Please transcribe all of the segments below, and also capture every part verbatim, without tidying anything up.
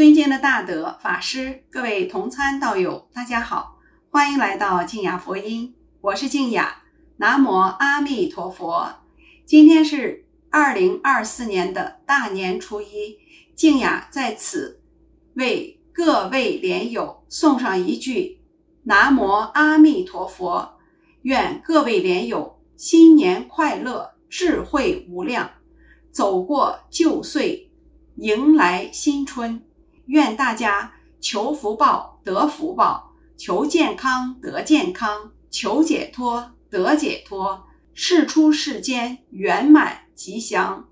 尊敬的大德法师，各位同参道友，大家好，欢迎来到静雅佛音，我是静雅，南无阿弥陀佛。今天是二零二四年的大年初一，静雅在此为各位莲友送上一句南无阿弥陀佛，愿各位莲友新年快乐，智慧无量，走过旧岁，迎来新春。愿大家求福报得福报，求健康得健康，求解脱得解脱，事出世间圆满吉祥，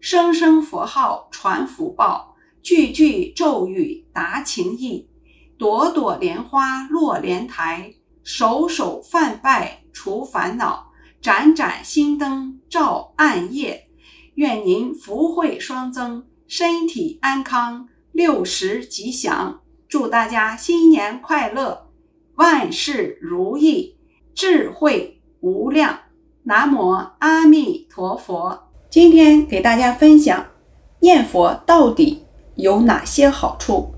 声声佛号传福报，句句咒语达情意，朵朵莲花落莲台，手手饭拜除烦恼，盏盏心灯照暗夜。愿您福慧双增，身体安康，六十吉祥，祝大家新年快乐，万事如意，智慧无量，南无阿弥陀佛。今天给大家分享念佛到底有哪些好处。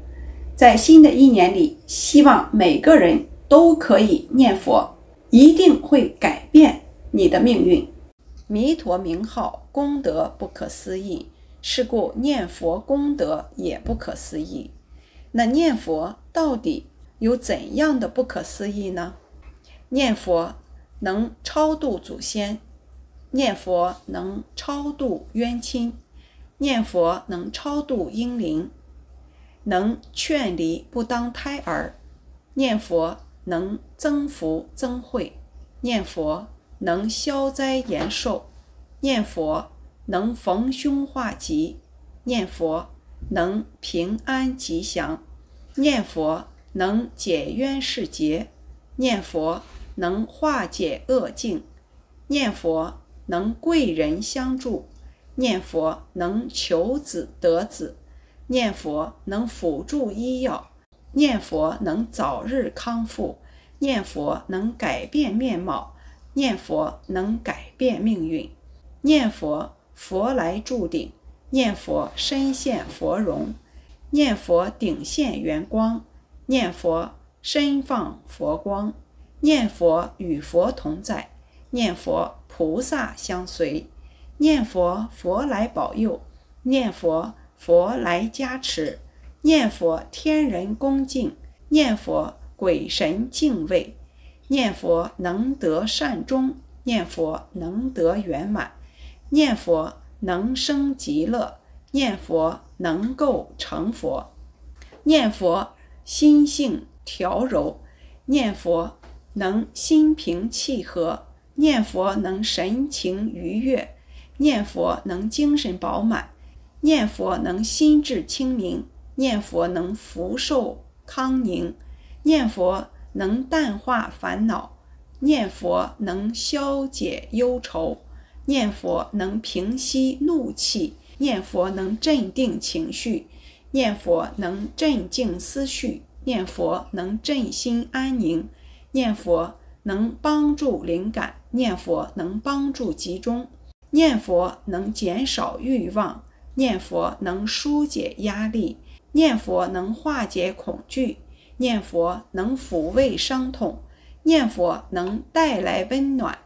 在新的一年里，希望每个人都可以念佛，一定会改变你的命运。弥陀名号功德不可思议，是故念佛功德也不可思议。那念佛到底有怎样的不可思议呢？念佛能超度祖先，念佛能超度冤亲，念佛能超度婴灵，能劝离不当胎儿，念佛能增福增慧，念佛能消灾延寿，念佛能逢凶化吉，念佛能平安吉祥，念佛能解冤释结，念佛能化解恶境，念佛能贵人相助，念佛能求子得子，念佛能辅助医药，念佛能早日康复，念佛能改变面貌，念佛能改变命运，念佛佛来注顶，念佛身现佛容，念佛顶现圆光，念佛身放佛光，念佛与佛同在，念佛菩萨相随，念佛佛来保佑，念佛佛来加持，念佛天人恭敬，念佛鬼神敬畏，念佛能得善终，念佛能得圆满，念佛能生极乐，念佛能够成佛，念佛心性调柔，念佛能心平气和，念佛能神情愉悦，念佛能精神饱满，念佛能心智清明，念佛能福寿康宁，念佛能淡化烦恼，念佛能消解忧愁，念佛能平息怒气，念佛能镇定情绪，念佛能镇静思绪，念佛能镇心安宁，念佛能帮助灵感，念佛能帮助集中，念佛能减少欲望，念佛能疏解压力，念佛能化解恐惧，念佛能抚慰伤痛，念佛能带来温暖，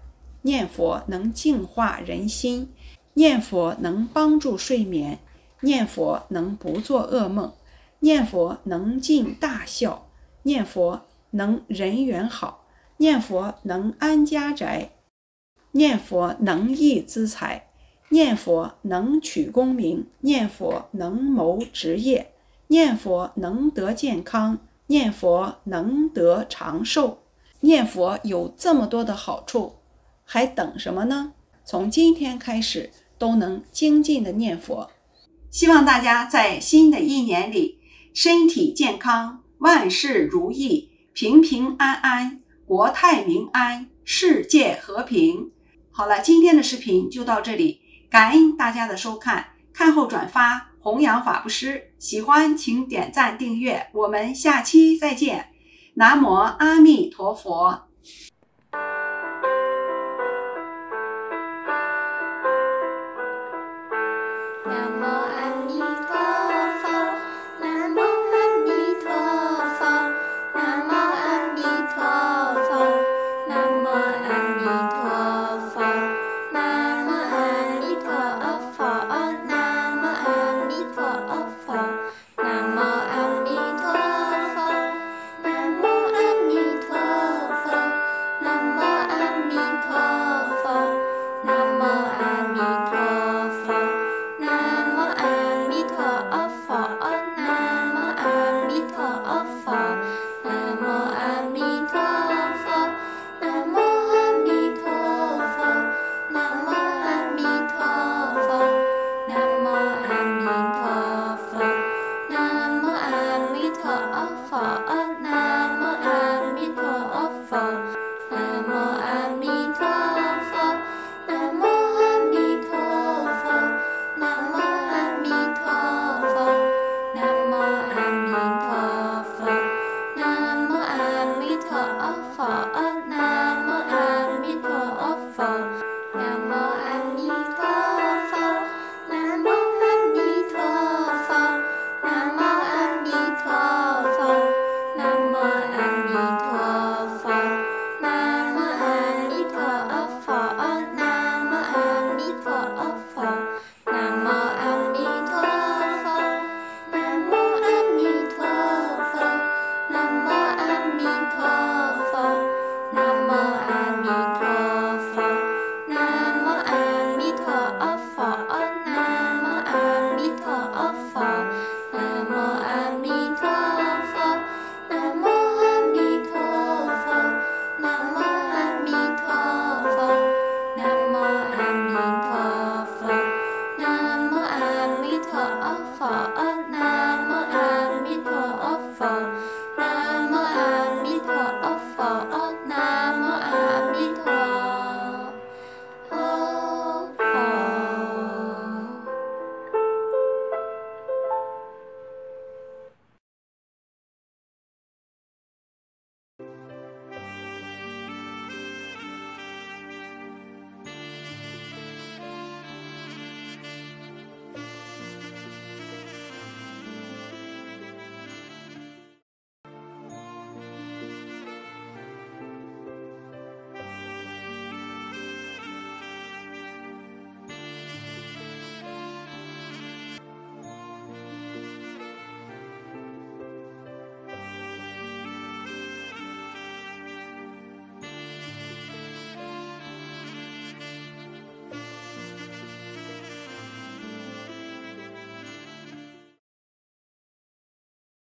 念佛能净化人心，念佛能帮助睡眠，念佛能不做噩梦，念佛能尽大孝，念佛能人缘好，念佛能安家宅，念佛能益资财，念佛能取功名，念佛能谋职业，念佛能得健康，念佛能得长寿。念佛有这么多的好处，还等什么呢？从今天开始都能精进的念佛。希望大家在新的一年里身体健康，万事如意，平平安安，国泰民安，世界和平。好了，今天的视频就到这里，感恩大家的收看，看后转发，弘扬法布施。喜欢请点赞订阅，我们下期再见。南无阿弥陀佛。